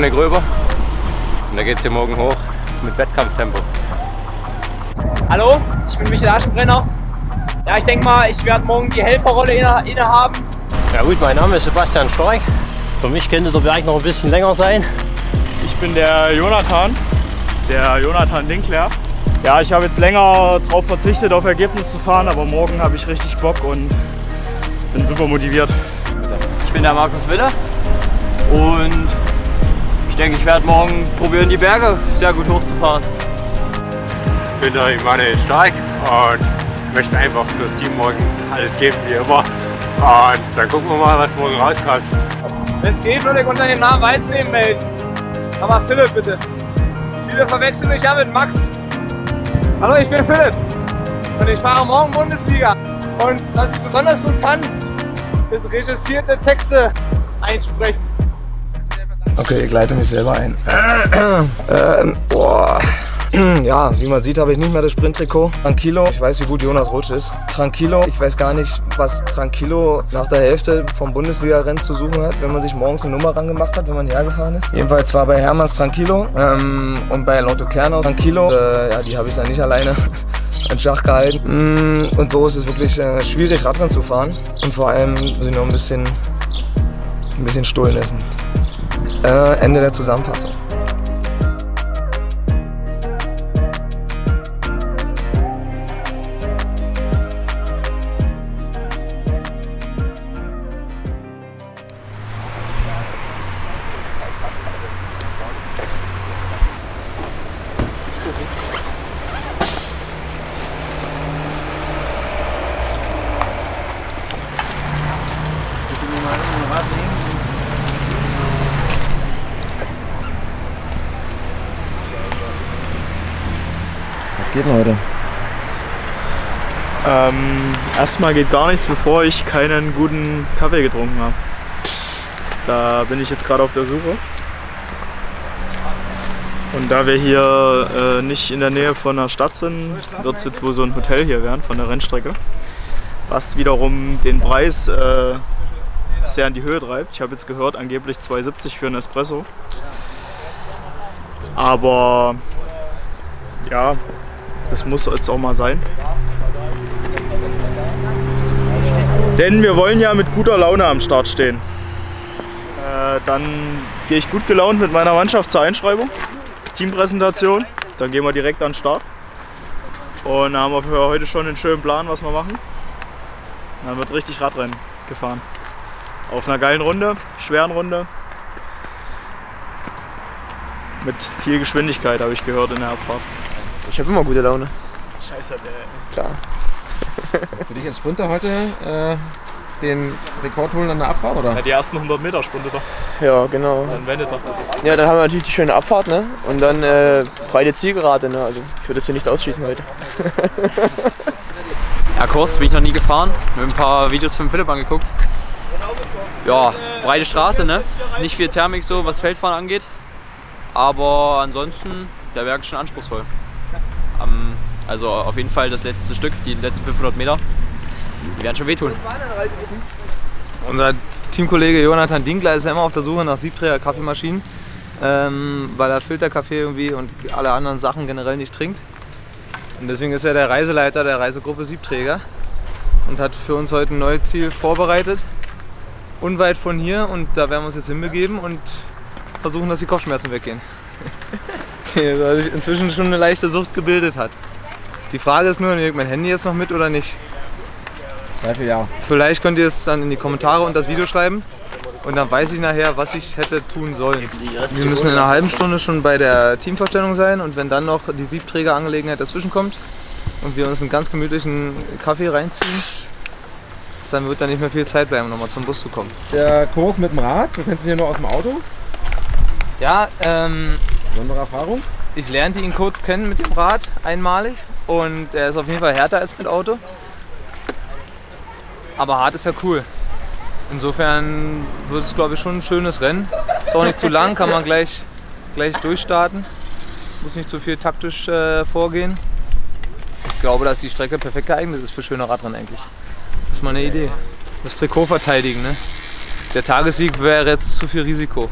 Dominik Röber und da geht's hier morgen hoch mit Wettkampftempo. Hallo, ich bin Michael Aschenbrenner. Ja, ich denke mal, ich werde morgen die Helferrolle innehaben. Ja gut, mein Name ist Sebastian Strack. Für mich könnte der Berg noch ein bisschen länger sein. Ich bin der Jonathan Dinkler. Ja, ich habe jetzt länger darauf verzichtet, auf Ergebnis zu fahren, aber morgen habe ich richtig Bock und bin super motiviert. Ich bin der Markus Wille und ich denke, ich werde morgen probieren, die Berge sehr gut hochzufahren. Ich bin der Immanuel Stark und möchte einfach fürs Team morgen alles geben, wie immer. Und dann gucken wir mal, was morgen rauskommt. Wenn es geht, würde ich unter dem Namen Walsleben melden. Aber Philipp, bitte. Viele verwechseln mich ja mit Max. Hallo, ich bin Philipp und ich fahre morgen Bundesliga. Und was ich besonders gut kann, ist recherchierte Texte einsprechen. Okay, ich leite mich selber ein. Boah. Ja, wie man sieht, habe ich nicht mehr das Sprinttrikot. Tranquilo, ich weiß, wie gut Jonas Rutsch ist. Tranquilo, ich weiß gar nicht, was Tranquilo nach der Hälfte vom Bundesliga-Rennen zu suchen hat, wenn man sich morgens eine Nummer rangemacht hat, wenn man hergefahren ist. Jedenfalls war bei Hermanns Tranquilo und bei Lotto Kern-Haus Tranquilo. Ja, die habe ich dann nicht alleine in Schach gehalten. Und so ist es wirklich schwierig, Radrennen zu fahren. Und vor allem muss ich noch ein bisschen Stullen essen. Ende der Zusammenfassung. Was geht denn heute? Erstmal geht gar nichts, bevor ich keinen guten Kaffee getrunken habe. Da bin ich jetzt gerade auf der Suche. Und da wir hier nicht in der Nähe von einer Stadt sind, wird es jetzt wohl so ein Hotel hier werden von der Rennstrecke. Was wiederum den Preis sehr in die Höhe treibt. Ich habe jetzt gehört, angeblich 2,70 für einen Espresso. Aber ja, das muss jetzt auch mal sein. Denn wir wollen ja mit guter Laune am Start stehen. Dann gehe ich gut gelaunt mit meiner Mannschaft zur Einschreibung, Teampräsentation. Dann gehen wir direkt an den Start. Und da haben wir für heute schon einen schönen Plan, was wir machen. Dann wird richtig Radrennen gefahren. Auf einer geilen Runde, schweren Runde. Mit viel Geschwindigkeit, habe ich gehört in der Abfahrt. Ich habe immer gute Laune. Scheiße, ey. Klar. Für dich als Sprinter heute den Rekord holen an der Abfahrt, oder? Ja, die ersten 100 Meter Sprinte doch. Ja, genau. Dann wendet doch. Ja, dann haben wir natürlich die schöne Abfahrt, ne? Und dann breite Zielgerade, ne? Also ich würde jetzt hier nichts ausschließen heute. Ja, Kurs bin ich noch nie gefahren. Mir ein paar Videos von Philipp angeguckt. Ja, breite Straße, ne? Nicht viel Thermik so, was Feldfahren angeht. Aber ansonsten, der Berg ist schon anspruchsvoll. Also auf jeden Fall das letzte Stück, die letzten 500 Meter, die werden schon wehtun. Unser Teamkollege Jonathan Dinkler ist ja immer auf der Suche nach Siebträger-Kaffeemaschinen, weil er Filterkaffee irgendwie und alle anderen Sachen generell nicht trinkt. Und deswegen ist er der Reiseleiter der Reisegruppe Siebträger und hat für uns heute ein neues Ziel vorbereitet, unweit von hier. Und da werden wir uns jetzt hinbegeben und versuchen, dass die Kopfschmerzen weggehen. Weil sich inzwischen schon eine leichte Sucht gebildet hat. Die Frage ist nur, nehme ich mein Handy jetzt noch mit oder nicht? Zweifel ja. Vielleicht könnt ihr es dann in die Kommentare und das Video schreiben und dann weiß ich nachher, was ich hätte tun sollen. Wir müssen in einer halben Stunde schon bei der Teamvorstellung sein und wenn dann noch die Siebträgerangelegenheit dazwischen kommt und wir uns einen ganz gemütlichen Kaffee reinziehen, dann wird da nicht mehr viel Zeit bleiben, um nochmal zum Bus zu kommen. Der Kurs mit dem Rad, du kennst ihn ja nur aus dem Auto? Ja, besondere Erfahrung? Ich lernte ihn kurz kennen mit dem Rad, einmalig. Und er ist auf jeden Fall härter als mit Auto. Aber hart ist ja cool. Insofern wird es, glaube ich, schon ein schönes Rennen. Ist auch nicht zu lang, kann man gleich durchstarten. Muss nicht zu viel taktisch vorgehen. Ich glaube, dass die Strecke perfekt geeignet ist für schöne Radrennen eigentlich. Das ist mal eine Idee. Das Trikot verteidigen, ne? Der Tagessieg wäre jetzt zu viel Risiko.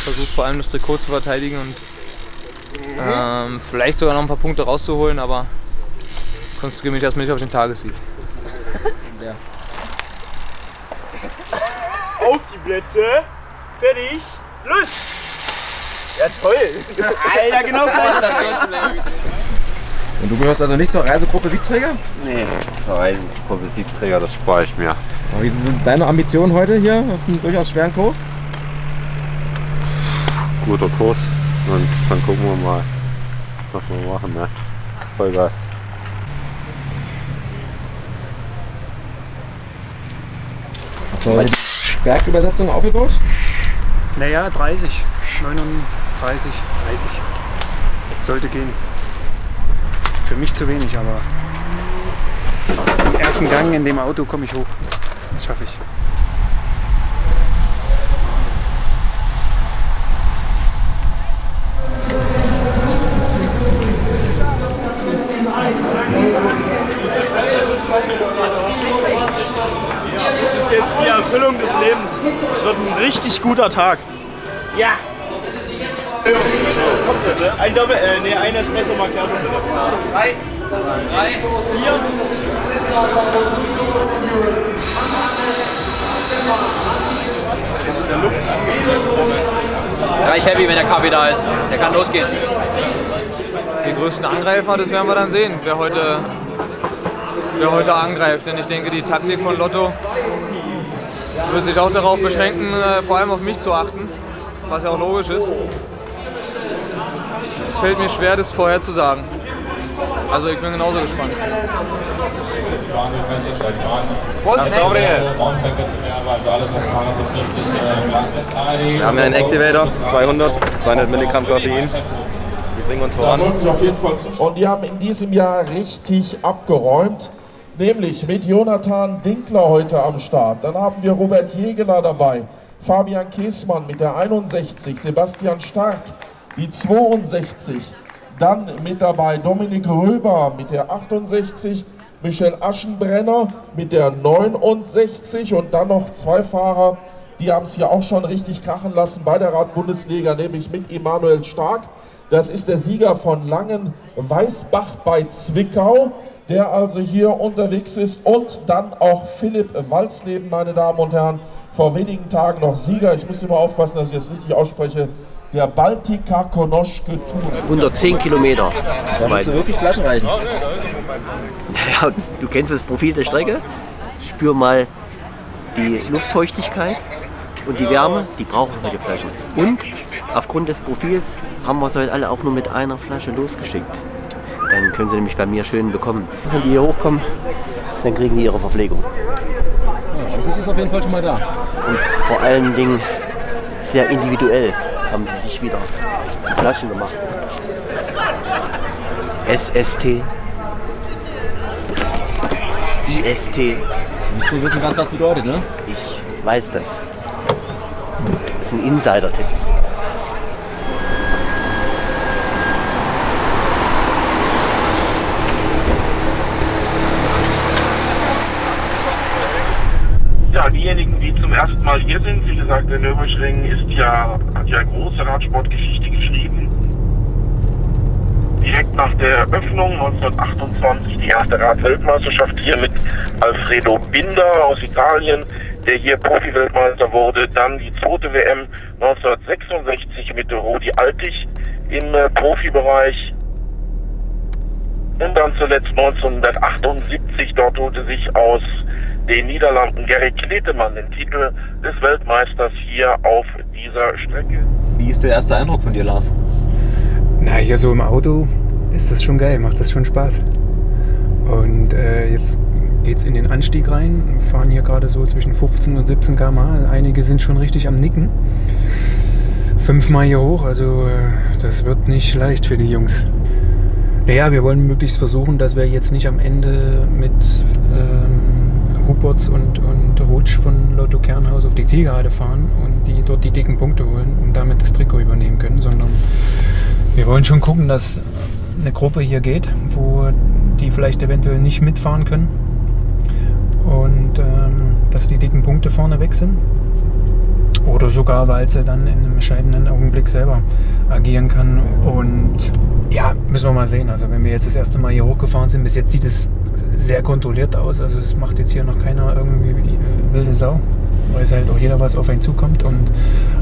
versucht vor allem das Trikot zu verteidigen und vielleicht sogar noch ein paar Punkte rauszuholen, aber konzentriere mich erstmal nicht auf den Tagessieg. Ja. Auf die Plätze, fertig, los! Ja toll! Alter, genau gleich. Und du gehörst also nicht zur Reisegruppe Siebträger? Nee, zur Reisegruppe Siebträger, das spare ich mir. Aber wie sind deine Ambitionen heute hier auf einem durchaus schweren Kurs? Guter Kurs und dann gucken wir mal, was wir machen. Ne? Vollgas. Hast du die Bergübersetzung aufgebaut? Naja, 30. 39, 30. Das sollte gehen. Für mich zu wenig, aber im ersten Gang in dem Auto komme ich hoch. Das schaffe ich. Es ist jetzt die Erfüllung des Lebens. Es wird ein richtig guter Tag. Ja! Ein Doppel, nee, ein Espresso Macchiato. Drei, vier. Gleich happy, wenn der Kaffee da ist. Der kann losgehen. Den größten Angreifer, das werden wir dann sehen, wer heute angreift. Denn ich denke, die Taktik von Lotto wird sich auch darauf beschränken, vor allem auf mich zu achten, was ja auch logisch ist. Es fällt mir schwer, das vorherzusagen. Also ich bin genauso gespannt. Wir haben hier einen Activator, 200 Milligramm Koffein. Wir bringen uns voran. Und die haben in diesem Jahr richtig abgeräumt. Nämlich mit Jonathan Dinkler heute am Start. Dann haben wir Robert Jegeler dabei. Fabian Kiesmann mit der 61, Sebastian Stark die 62, dann mit dabei Dominik Röber mit der 68, Michael Aschenbrenner mit der 69 und dann noch zwei Fahrer, die haben es hier auch schon richtig krachen lassen bei der Rad-Bundesliga, nämlich mit Immanuel Stark. Das ist der Sieger von Langen-Weißbach bei Zwickau, der also hier unterwegs ist. Und dann auch Philipp Walsleben, meine Damen und Herren, vor wenigen Tagen noch Sieger, ich muss immer aufpassen, dass ich das richtig ausspreche, der Baltica Konoschke Tour. 110 Kilometer. Da willst du wirklich Flaschen reichen. Naja, du kennst das Profil der Strecke. Spür mal die Luftfeuchtigkeit und die Wärme, die brauchen solche Flaschen. Und aufgrund des Profils haben wir es heute alle auch nur mit einer Flasche losgeschickt. Dann können sie nämlich bei mir schön bekommen. Wenn die hier hochkommen, dann kriegen die ihre Verpflegung. Ja, also das ist auf jeden Fall schon mal da. Und vor allen Dingen sehr individuell haben sie sich wieder Flaschen gemacht. SST. IST. Du musst nur wissen, was das bedeutet, ne? Ich weiß das. Das sind Insider-Tipps. Ja, diejenigen, die zum ersten Mal hier sind, wie gesagt, der Nürburgring ist ja, hat ja große Radsportgeschichte geschrieben. Direkt nach der Eröffnung 1928 die erste Radweltmeisterschaft hier mit Alfredo Binda aus Italien, der hier Profi-Weltmeister wurde. Dann die zweite WM 1966 mit Rudi Altig im Profibereich. Und dann zuletzt 1978, dort holte sich aus den Niederlanden Gerry Kletemann den Titel des Weltmeisters hier auf dieser Strecke. Wie ist der erste Eindruck von dir, Lars? Na, hier so im Auto ist das schon geil, macht das schon Spaß. Und jetzt geht's in den Anstieg rein, wir fahren hier gerade so zwischen 15 und 17 km/h. Einige sind schon richtig am Nicken. 5 Mal hier hoch, also das wird nicht leicht für die Jungs. Naja, wir wollen möglichst versuchen, dass wir jetzt nicht am Ende mit Huberts und Rutsch von Lotto Kern-Haus auf die Zielgerade fahren und die dort die dicken Punkte holen und damit das Trikot übernehmen können, sondern wir wollen schon gucken, dass eine Gruppe hier geht, wo die vielleicht eventuell nicht mitfahren können und dass die dicken Punkte vorne weg sind oder sogar, weil sie dann in einem entscheidenden Augenblick selber agieren kann. Und ja, müssen wir mal sehen. Also wenn wir jetzt das erste Mal hier hochgefahren sind, bis jetzt sieht es sehr kontrolliert aus. Also es macht jetzt hier noch keiner irgendwie wilde Sau, weil es halt auch jeder was auf einen zukommt.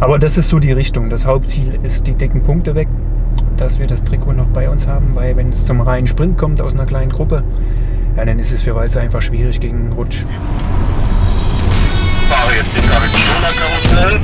Aber das ist so die Richtung. Das Hauptziel ist, die dicken Punkte weg, dass wir das Trikot noch bei uns haben, weil wenn es zum reinen Sprint kommt aus einer kleinen Gruppe, ja, dann ist es für Walzer einfach schwierig gegen einen Rutsch. Ich fahre jetzt den Karussell.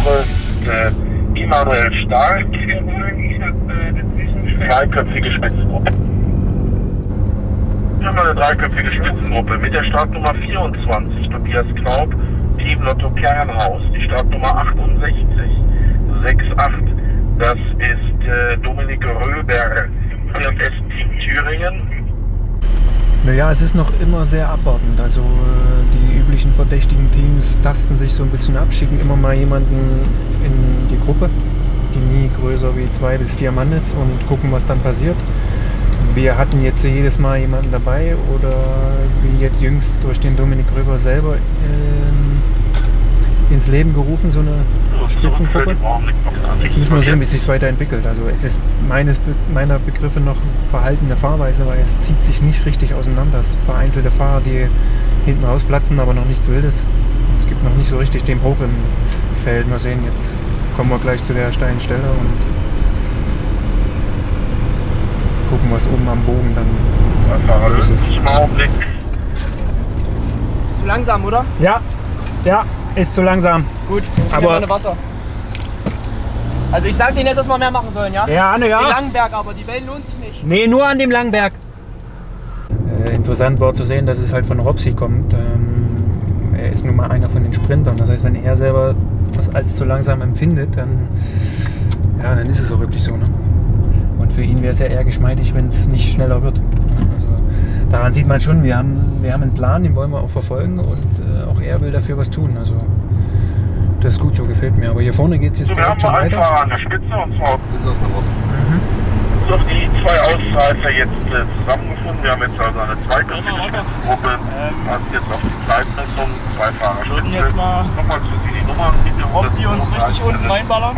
Antonius-Buche, Immanuel Stark, dreiköpfige Spitzengruppe. Wir haben eine dreiköpfige Spitzengruppe mit der Startnummer 24, Tobias Kraub, Team Lotto Kern-Haus. Die Startnummer 68, 68, das ist Dominik Röber, P&S Team Thüringen. Naja, es ist noch immer sehr abwartend, also die üblichen verdächtigen Teams tasten sich so ein bisschen ab, schicken immer mal jemanden in die Gruppe, die nie größer wie 2 bis 4 Mann ist, und gucken, was dann passiert. Wir hatten jetzt jedes Mal jemanden dabei, oder wie jetzt jüngst durch den Dominik Röber selber ins Leben gerufen, so eine Spitzengruppe. Jetzt müssen wir sehen, wie es sich weiterentwickelt. Also es ist meiner Begriffe noch verhaltene Fahrweise, weil es zieht sich nicht richtig auseinander. Es sind vereinzelte Fahrer, die hinten rausplatzen, aber noch nichts Wildes. Es gibt noch nicht so richtig den Bruch im Feld. Mal sehen, jetzt kommen wir gleich zu der steilen Stelle und gucken, was oben am Bogen dann los ist. Ist zu langsam, oder? Ja, ja. Ist zu langsam. Gut, aber ohne Wasser. Also ich sag denen jetzt, dass wir mehr machen sollen, ja? Ja, ne, ja. Den langen Berg, aber die Wellen lohnt sich nicht. Nee, nur an dem langen Berg. Interessant war zu sehen, dass es halt von Robsi kommt. Er ist nun mal einer von den Sprintern. Das heißt, wenn er selber das als zu langsam empfindet, dann ist es auch wirklich so. Ne? Und für ihn wäre es ja eher geschmeidig, wenn es nicht schneller wird. Also, daran sieht man schon, wir haben einen Plan, den wollen wir auch verfolgen, und auch er will dafür was tun. Also das ist gut so, gefällt mir. Aber hier vorne geht es jetzt direkt schon weiter. Wir haben einen Fahrer an der Spitze, und zwar ist das mal raus. So, die zwei Ausreißer jetzt zusammengefunden. Wir haben jetzt also eine Zweigruppe, was jetzt auf die Zeitmessung, 2 Fahrer Spitze. Jetzt mal nochmal für Sie die Nummer. Ob Sie uns richtig unten reinballern?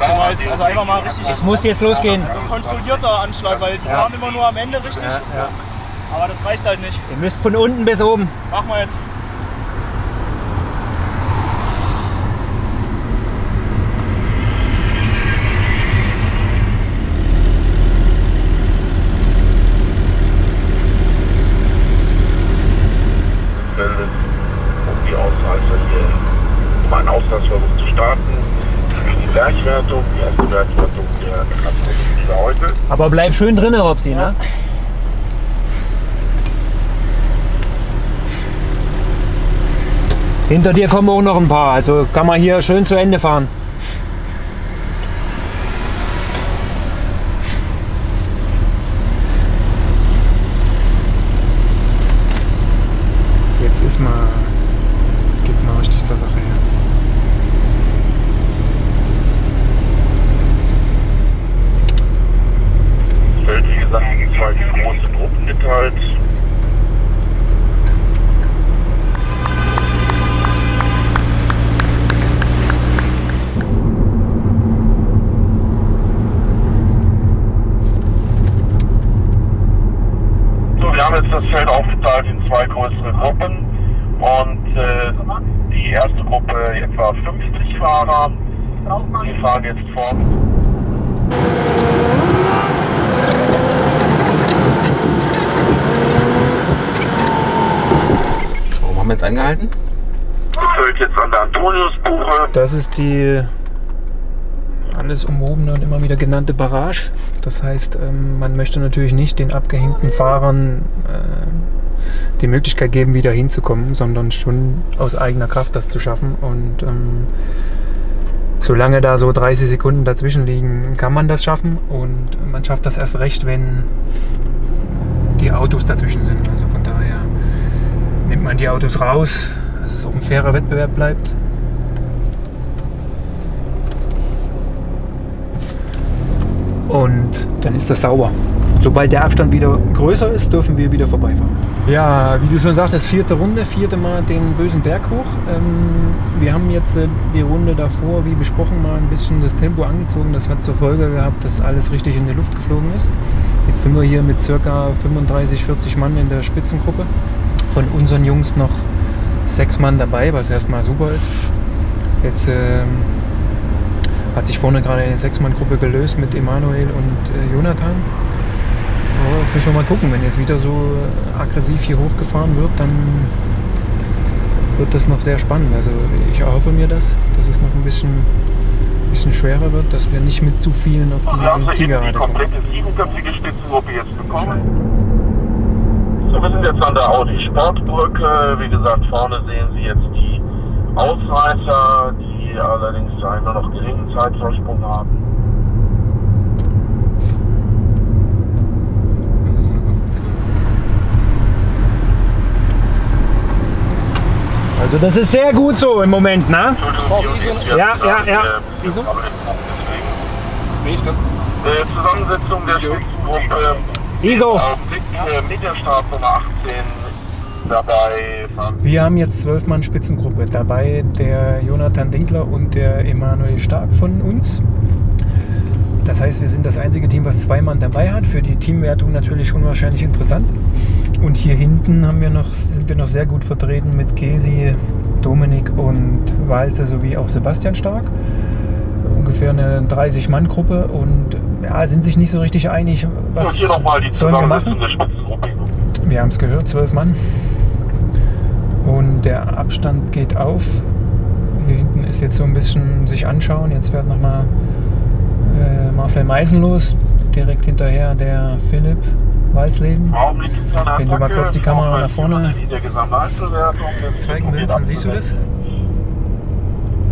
Also einfach mal richtig. Es muss jetzt losgehen. Ein kontrollierter Anschlag, weil die fahren immer nur am Ende richtig. Ja. Aber das reicht halt nicht. Ihr müsst von unten bis oben. Machen wir jetzt. Um die Ausreißer hier, um einen Ausreißversuch zu starten. Die Bergwertung, die erste Bergwertung der Katastrophe heute. Aber bleib schön drin, Robsi, ja, ne? Hinter dir kommen auch noch ein paar, also kann man hier schön zu Ende fahren. Jetzt geht's mal richtig zur Sache her. Fällt, wie gesagt, in 2 große Gruppen geteilt. haben jetzt das Feld aufgeteilt in zwei größere Gruppen und die erste Gruppe etwa 50 Fahrer, die fahren jetzt fort. Warum haben wir jetzt angehalten? Füllt jetzt an der Antonius-Buche. Das ist die alles umhobene und immer wieder genannte Barrage. Das heißt, man möchte natürlich nicht den abgehängten Fahrern die Möglichkeit geben, wieder hinzukommen, sondern schon aus eigener Kraft das zu schaffen. Und solange da so 30 Sekunden dazwischen liegen, kann man das schaffen. Und man schafft das erst recht, wenn die Autos dazwischen sind. Also von daher nimmt man die Autos raus, dass es auch ein fairer Wettbewerb bleibt. Und dann ist das sauber. Sobald der Abstand wieder größer ist, dürfen wir wieder vorbeifahren. Ja, wie du schon sagtest, vierte Runde, vierte Mal den bösen Berg hoch. Wir haben jetzt die Runde davor, wie besprochen, mal ein bisschen das Tempo angezogen. Das hat zur Folge gehabt, dass alles richtig in die Luft geflogen ist. Jetzt sind wir hier mit ca. 35, 40 Mann in der Spitzengruppe. Von unseren Jungs noch 6 Mann dabei, was erstmal super ist. Jetzt hat sich vorne gerade eine 6-Mann-Gruppe gelöst mit Immanuel und Jonathan. Ja, müssen wir mal gucken, wenn jetzt wieder so aggressiv hier hochgefahren wird, dann wird das noch sehr spannend. Also ich erhoffe mir das, dass es noch ein bisschen schwerer wird, dass wir nicht mit zu vielen auf die Zielgerade kommen. Wir haben jetzt die komplette 7-köpfige Spitzengruppe jetzt bekommen. So, wir sind jetzt an der Audi Sportbrücke. Wie gesagt, vorne sehen Sie jetzt die Ausreißer, die allerdings einen nur noch geringen Zeitvorsprung haben. Also das ist sehr gut so im Moment, ne? Ja. Wieso? Zusammensetzung der Spitzengruppe. Wieso? Mit der Startnummer 18. Dabei. Wir haben jetzt 12 Mann Spitzengruppe, dabei der Jonathan Dinkler und der Immanuel Stark von uns. Das heißt, wir sind das einzige Team, was 2 Mann dabei hat, für die Teamwertung natürlich unwahrscheinlich interessant. Und hier hinten haben wir noch, sind wir noch sehr gut vertreten mit Kesi, Dominik und Walze sowie auch Sebastian Strack. Ungefähr eine 30-Mann-Gruppe und ja, sind sich nicht so richtig einig, was hier nochmal die sollen wir machen. Wir haben es gehört, 12 Mann. Und der Abstand geht auf. Hier hinten ist jetzt so ein bisschen sich anschauen. Jetzt fährt nochmal Marcel Meisen los. Direkt hinterher der Philipp Walsleben. Wenn du mal kurz die Kamera nach vorne zeigen willst, dann siehst du das.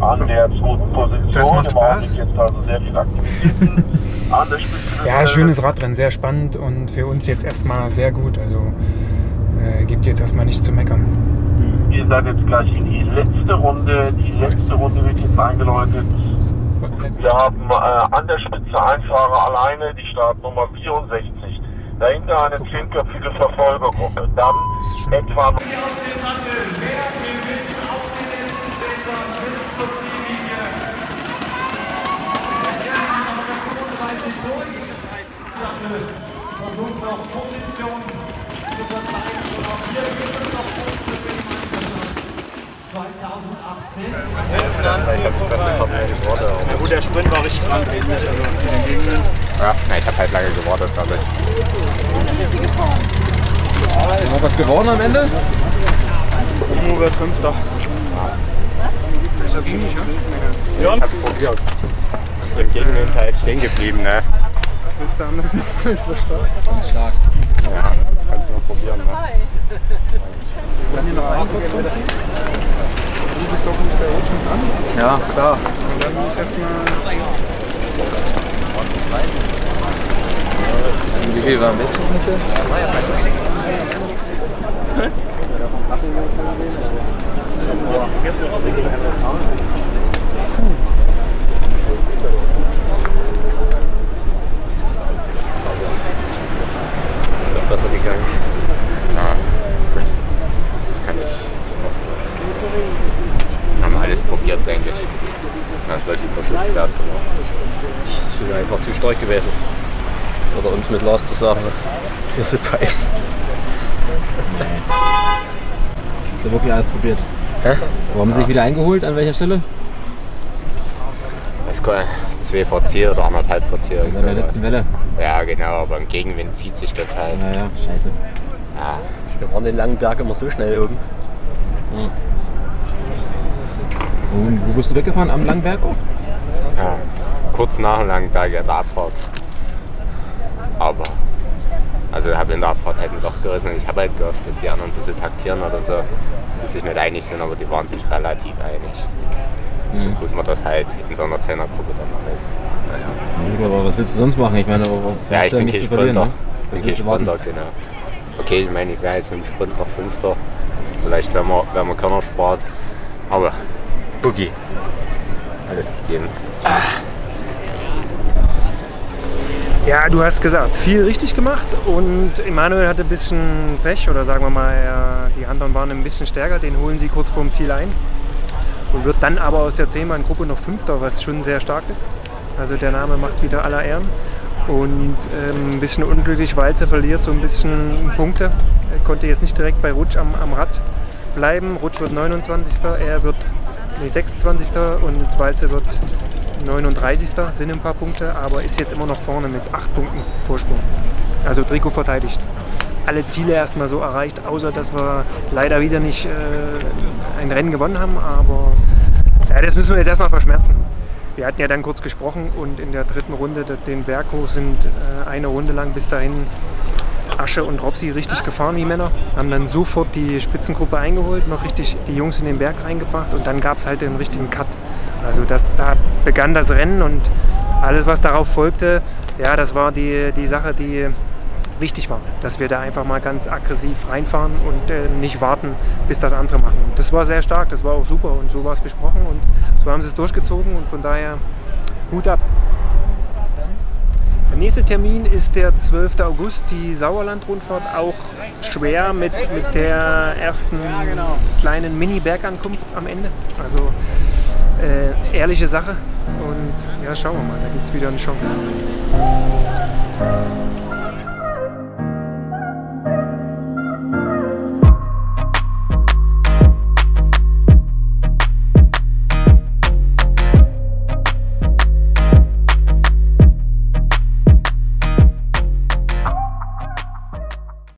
An der zweiten Position. Das macht Spaß. Ja, schönes Radrennen, sehr spannend und für uns jetzt erstmal sehr gut. Also gibt jetzt erstmal nichts zu meckern. Wir sind jetzt gleich in die letzte Runde. Die letzte Runde wird jetzt eingeläutet. Wir haben an der Spitze ein Fahrer alleine, die Startnummer 64. Dahinter eine 10-köpfige Verfolgergruppe. Dann etwa. Ja gut, der Sprint war richtig krank, ähnlich, also in den Gegenden. Ja, nein, ich hab halt lange gewartet, also. Haben wir was gewonnen am Ende? Nur wird 5. Besser ging nicht, ja? Ich hab's probiert. Das ist im Gegenwind halt stehen geblieben, ne? Was willst du anders machen? Ist was stark? Ganz stark. Ja, kannst du noch probieren, ne? Kann ich noch einen kurz rumziehen? Du bist doch nicht bei uns mit an? Ja, klar. Und dann muss ich erstmal. Wie viel war am Wettkampf heute? Was? Das wird besser gegangen. Na, gut. Das kann ich. Haben alles probiert, denke ich. Na, ich wollte versucht werden. Die sind einfach zu stark gewesen. Oder um es mit Lars zu sagen, wir sind fein. Nee. Da wirklich alles probiert. Hä? Wo haben sie sich wieder eingeholt? An welcher Stelle? Ich weiß gar nicht, 2 vor Ziel oder 1,5 vor Ziel. Das war der letzten Welle. Ja genau, aber im Gegenwind zieht sich das halt. Naja, scheiße. Ja. Wir waren den langen Berg immer so schnell oben. Mhm. Und wo bist du weggefahren? Am Langberg auch? Ja, kurz nach dem Langberg in der Abfahrt. Aber, also ich habe in der Abfahrt halt ein Loch gerissen und ich habe halt gehofft, dass die anderen ein bisschen taktieren oder so, dass sie sich nicht einig sind, aber die waren sich relativ einig. Mhm. So gut man das halt in so einer Zehnergruppe dann noch ist. Naja. Ja, gut, aber was willst du sonst machen? Ich meine, ja, ich bin nicht zu verlieren, ne? Was willst du warten? Genau. Okay, ich meine, ich wäre jetzt im Sprint noch 5. Vielleicht, wenn man Körner spart. Aber Boogie. Alles gegeben. Ja, du hast gesagt, viel richtig gemacht und Immanuel hatte ein bisschen Pech oder sagen wir mal, die anderen waren ein bisschen stärker, den holen sie kurz vorm Ziel ein und wird dann aber aus der 10-Mann-Gruppe noch 5. was schon sehr stark ist. Also der Name macht wieder aller Ehren und ein bisschen unglücklich, Walze verliert so ein bisschen Punkte. Er konnte jetzt nicht direkt bei Rutsch am Rad bleiben. Rutsch wird 29. Er wird 26. und Walze wird 39. Sind ein paar Punkte, aber ist jetzt immer noch vorne mit 8 Punkten Vorsprung. Also Trikot verteidigt. Alle Ziele erstmal so erreicht, außer dass wir leider wieder nicht ein Rennen gewonnen haben, aber ja, das müssen wir jetzt erstmal verschmerzen. Wir hatten ja dann kurz gesprochen und in der 3. Runde den Berg hoch sind eine Runde lang bis dahin Asche und Robsi richtig gefahren, die Männer. Haben dann sofort die Spitzengruppe eingeholt, noch richtig die Jungs in den Berg reingebracht und dann gab es halt den richtigen Cut. Also da begann das Rennen und alles, was darauf folgte, ja, das war die Sache, die wichtig war. Dass wir da einfach mal ganz aggressiv reinfahren und nicht warten, bis das andere machen. Das war sehr stark, das war auch super und so war es besprochen und so haben sie es durchgezogen und von daher Hut ab. Der nächste Termin ist der 12. August, die Sauerland-Rundfahrt, auch schwer mit der ersten kleinen Mini-Bergankunft am Ende. Also ehrliche Sache und ja, schauen wir mal, da gibt es wieder eine Chance.